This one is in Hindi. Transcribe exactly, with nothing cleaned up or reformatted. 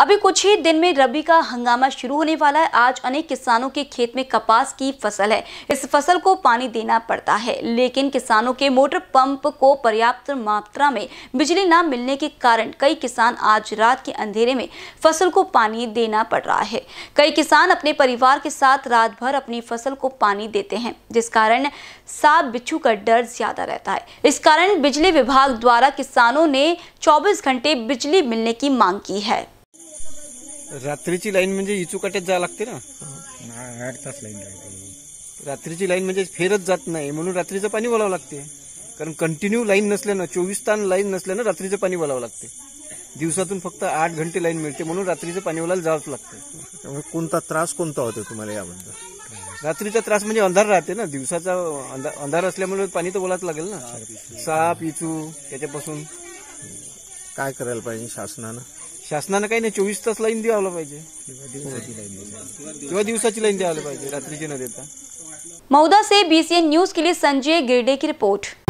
अभी कुछ ही दिन में रबी का हंगामा शुरू होने वाला है। आज अनेक किसानों के खेत में कपास की फसल है। इस फसल को पानी देना पड़ता है, लेकिन किसानों के मोटर पंप को पर्याप्त मात्रा में बिजली न मिलने के कारण कई किसान आज रात के अंधेरे में फसल को पानी देना पड़ रहा है। कई किसान अपने परिवार के साथ रात भर अपनी फसल को पानी देते हैं, जिस कारण सांप बिच्छू का डर ज्यादा रहता है। इस कारण बिजली विभाग द्वारा किसानों ने चौबीस घंटे बिजली मिलने की मांग की है। रात्रीची लाईन म्हणजे इचुकाट्यात जा लागते ना, आठ तास लाईन राहते। रात्रीची लाईन म्हणजे फेरत जात नाही, म्हणून रात्रीचं पाणी बोलावं लागते। कारण कंटिन्यू लाईन नसल्यानं, चोवीस तास लाईन नसल्यानं रात्रीचं पाणी बोलावं लागते। दिवसातून फक्त आठ घंटे लाईन मिळते, म्हणून रात्रीचं पाणी बोलायला जावंच लागते। कोणता त्रास कोणता होतो तुम्हाला याबद्दल? रात्रीचा त्रास म्हणजे अंधार राहते ना, दिवसाचा अंधार असल्यामुळे पाणी तर बोलायच लागेल ना। साप इचू त्याच्यापासून काय करायला पाहिजे शासनानं? शासनाने काही नाही, चोवीस तास लाईन द्यायला पाहिजे, किंवा दिवसाची लाईन द्यायला पाहिजे, रात्रीची न देता। मौदा से बीसीएन न्यूज के लिए संजय गिरडे की रिपोर्ट।